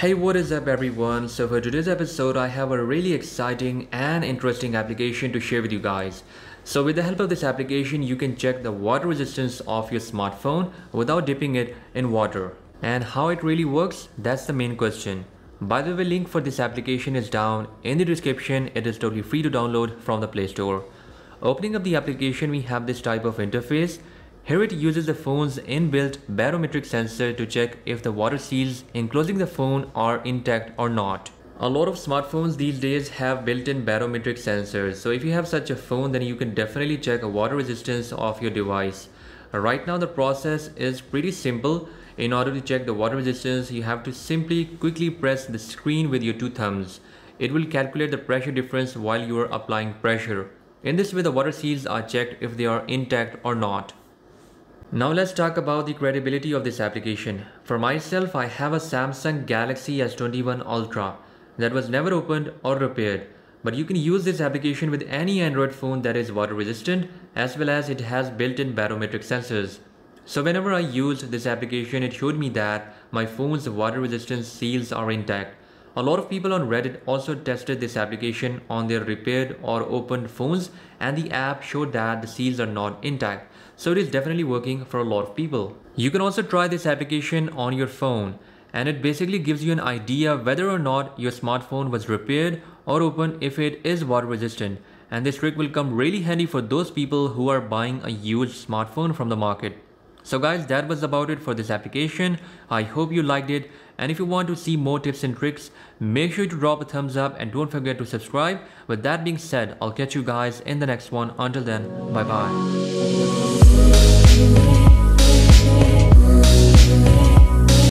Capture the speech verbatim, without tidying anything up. Hey, what is up everyone? So for today's episode, I have a really exciting and interesting application to share with you guys. So with the help of this application, you can check the water resistance of your smartphone without dipping it in water. And how it really works, that's the main question. By the way, link for this application is down in the description. It is totally free to download from the Play Store. Opening up the application, we have this type of interface. Here it uses the phone's inbuilt barometric sensor to check if the water seals enclosing the phone are intact or not. A lot of smartphones these days have built-in barometric sensors, so if you have such a phone, then you can definitely check a water resistance of your device. Right now the process is pretty simple. In order to check the water resistance, you have to simply quickly press the screen with your two thumbs. It will calculate the pressure difference while you are applying pressure. In this way, the water seals are checked if they are intact or not. Now let's talk about the credibility of this application. For myself, I have a Samsung Galaxy S twenty-one Ultra that was never opened or repaired. But you can use this application with any Android phone that is water resistant, as well as it has built-in barometric sensors. So whenever I used this application, it showed me that my phone's water resistance seals are intact. A lot of people on Reddit also tested this application on their repaired or opened phones, and the app showed that the seals are not intact. So it is definitely working for a lot of people. You can also try this application on your phone, and it basically gives you an idea whether or not your smartphone was repaired or opened if it is water resistant. And this trick will come really handy for those people who are buying a used smartphone from the market. So guys, that was about it for this application. I hope you liked it, and if you want to see more tips and tricks, make sure to drop a thumbs up and don't forget to subscribe. With that being said, I'll catch you guys in the next one. Until then, bye bye.